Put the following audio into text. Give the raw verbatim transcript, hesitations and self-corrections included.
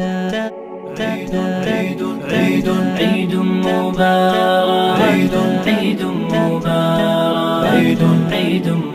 عيد عيد عيد عيد مبارك عيد عيد مبارك عيد عيد